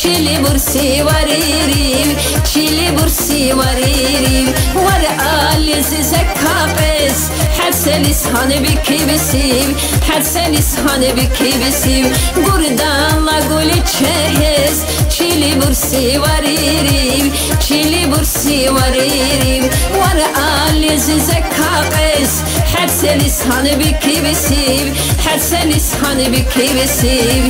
Chili bursi varirim, chili bursi varirim. War aliz zekapes, hadsen ishane bikibisim, hadsen ishane bikibisim. Gurdan la guli chehes, chili bursi varirim, chili bursi varirim. War aliz zekapes, hadsen ishane bikibisim, hadsen ishane bikibisim.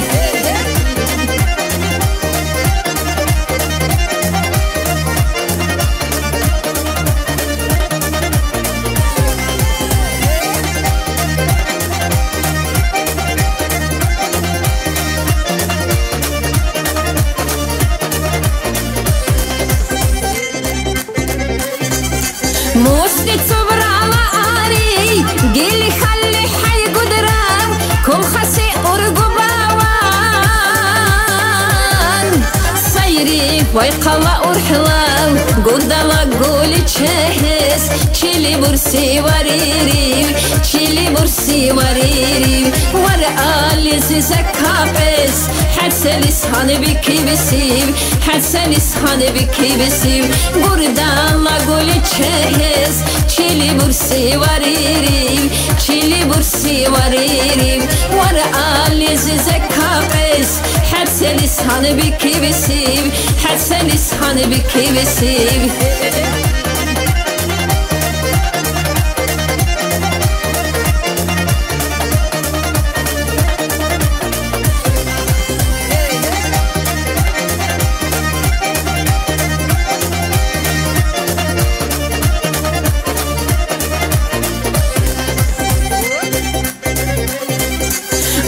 Мустицу брала ари, гили халли хай гудран, кумхаси ургубаван. Сайри вай кала урхлал, гудала гули чехес, чили бурси варирим, чили бурси варирим. Вар ализ закапес, хадсен исхани бикибисим, хадсен исхани бикибисим. Гурдала гули чехес, чили бурси варирим, чили бурси варирим. Вар ализ закапес, хадсен исхани бикибисим, хадсен исхани бикибисим.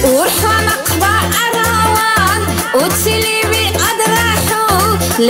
Urhan aqba arawan, utili bi adrahu,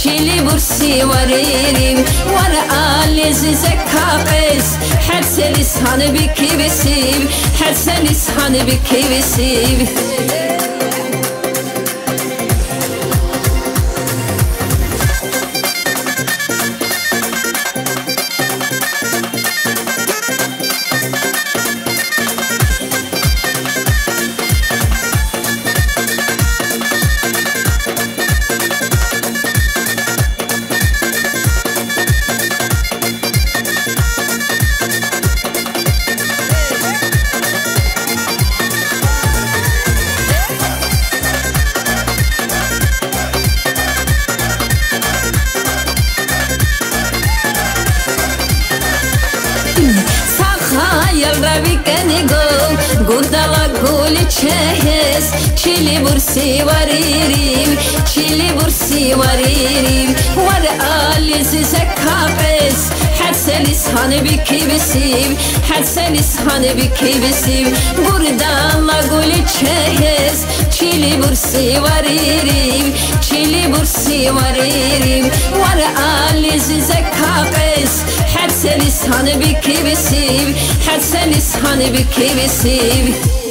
chili bursi varirim. War aliz zakapes, hadsen ishane bikibisim, hadsen ishane bikibisim. Ravi kanigo, gurdala guli chehes, chili bursi varirim, chili bursi varirim. War aliz zakapes, hadsen ishane bikibisim, hadsen ishane bikibisim. Gurdala guli chehes, chili bursi varirim, chili bursi varirim. War aliz zakapes, hadsen ishane bikibisim, hadsen ishane bikibisim.